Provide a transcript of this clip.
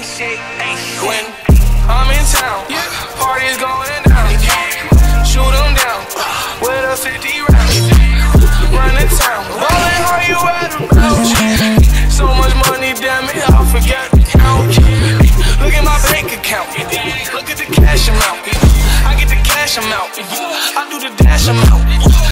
When I'm in town, party's going down. Shoot 'em down with a 50 round. Run the town, ballin' how you at 'em now. So much money, damn it, I forget to count. Look at my bank account, look at the cash amount. I get the cash amount, I do the dash amount.